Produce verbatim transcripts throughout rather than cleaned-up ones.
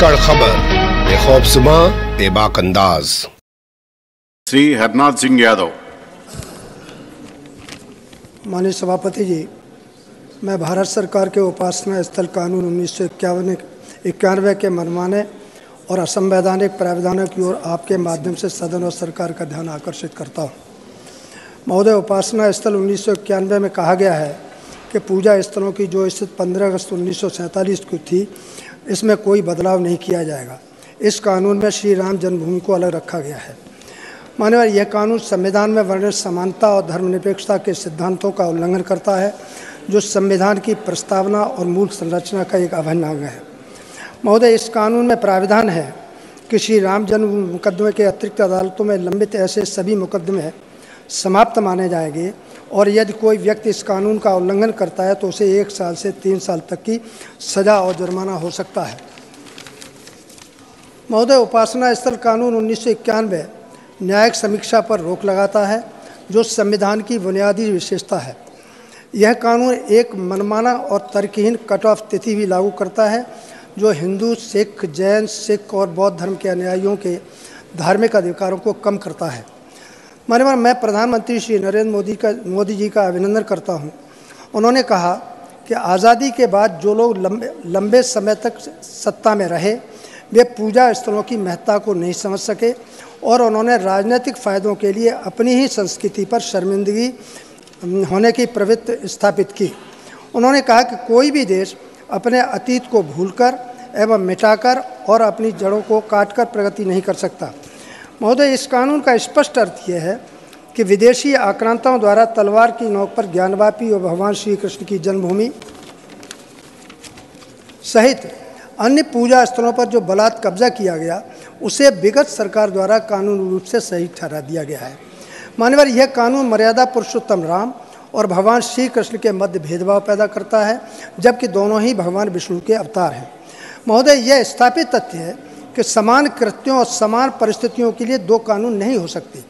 पक्कड़ खबर बेखौफसमा बेबाक अंदाज। श्री हरनाथ सिंह यादव। माननीय सभापति जी, मैं भारत सरकार के उपासना स्थल कानून उन्नीस सौ इक्यावन इक्यानवे के मनमाने और असंवैधानिक प्रावधानों की ओर आपके माध्यम से सदन और सरकार का ध्यान आकर्षित करता हूँ। महोदय, उपासना स्थल उन्नीस सौ इक्यानवे में कहा गया है कि पूजा स्थलों की जो स्थिति पंद्रह अगस्त उन्नीस सौ सैंतालीस की थी, इसमें कोई बदलाव नहीं किया जाएगा। इस कानून में श्री राम जन्मभूमि को अलग रखा गया है। माननीय, यह कानून संविधान में वर्णित समानता और धर्मनिरपेक्षता के सिद्धांतों का उल्लंघन करता है, जो संविधान की प्रस्तावना और मूल संरचना का एक अभिन्न अंग है। महोदय, इस कानून में प्राविधान है कि श्री राम जन्मभूमि मुकदमे के अतिरिक्त अदालतों में लंबित ऐसे सभी मुकदमे समाप्त माने जाएंगे और यदि कोई व्यक्ति इस कानून का उल्लंघन करता है तो उसे एक साल से तीन साल तक की सजा और जुर्माना हो सकता है। महोदय, उपासना स्थल कानून उन्नीस सौ इक्यानवे न्यायिक समीक्षा पर रोक लगाता है, जो संविधान की बुनियादी विशेषता है। यह कानून एक मनमाना और तर्कहीन कट ऑफ तिथि भी लागू करता है, जो हिंदू, सिख, जैन, सिख और बौद्ध धर्म के अनुयायियों के धार्मिक अधिकारों को कम करता है। माननीय, मैं प्रधानमंत्री श्री नरेंद्र मोदी का मोदी जी का अभिनंदन करता हूँ। उन्होंने कहा कि आज़ादी के बाद जो लोग लंबे लंबे समय तक सत्ता में रहे, वे पूजा स्थलों की महत्ता को नहीं समझ सके और उन्होंने राजनीतिक फ़ायदों के लिए अपनी ही संस्कृति पर शर्मिंदगी होने की प्रवृत्ति स्थापित की। उन्होंने कहा कि कोई भी देश अपने अतीत को भूलकर एवं मिटाकर और अपनी जड़ों को काटकर प्रगति नहीं कर सकता। महोदय, इस कानून का स्पष्ट अर्थ यह है कि विदेशी आक्रांताओं द्वारा तलवार की नोक पर ज्ञानवापी और भगवान श्री कृष्ण की जन्मभूमि सहित अन्य पूजा स्थलों पर जो बलात् कब्जा किया गया, उसे विगत सरकार द्वारा कानूनी रूप से सही ठहरा दिया गया है। मान्यवर, यह कानून मर्यादा पुरुषोत्तम राम और भगवान श्री कृष्ण के मध्य भेदभाव पैदा करता है, जबकि दोनों ही भगवान विष्णु के अवतार हैं। महोदय, यह स्थापित तथ्य है कि समान कृत्यों और समान परिस्थितियों के लिए दो कानून नहीं हो सकते।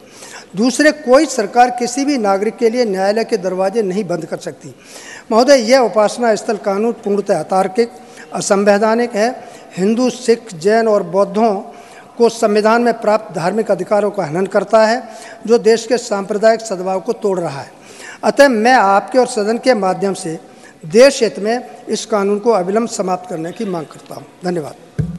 दूसरे, कोई सरकार किसी भी नागरिक के लिए न्यायालय के दरवाजे नहीं बंद कर सकती। महोदय, यह उपासना स्थल कानून पूर्णतः अतार्किक, असंवैधानिक है। हिंदू, सिख, जैन और बौद्धों को संविधान में प्राप्त धार्मिक अधिकारों का हनन करता है, जो देश के सांप्रदायिक सद्भाव को तोड़ रहा है। अतः मैं आपके और सदन के माध्यम से देश हित में इस कानून को अविलंब समाप्त करने की मांग करता हूँ। धन्यवाद।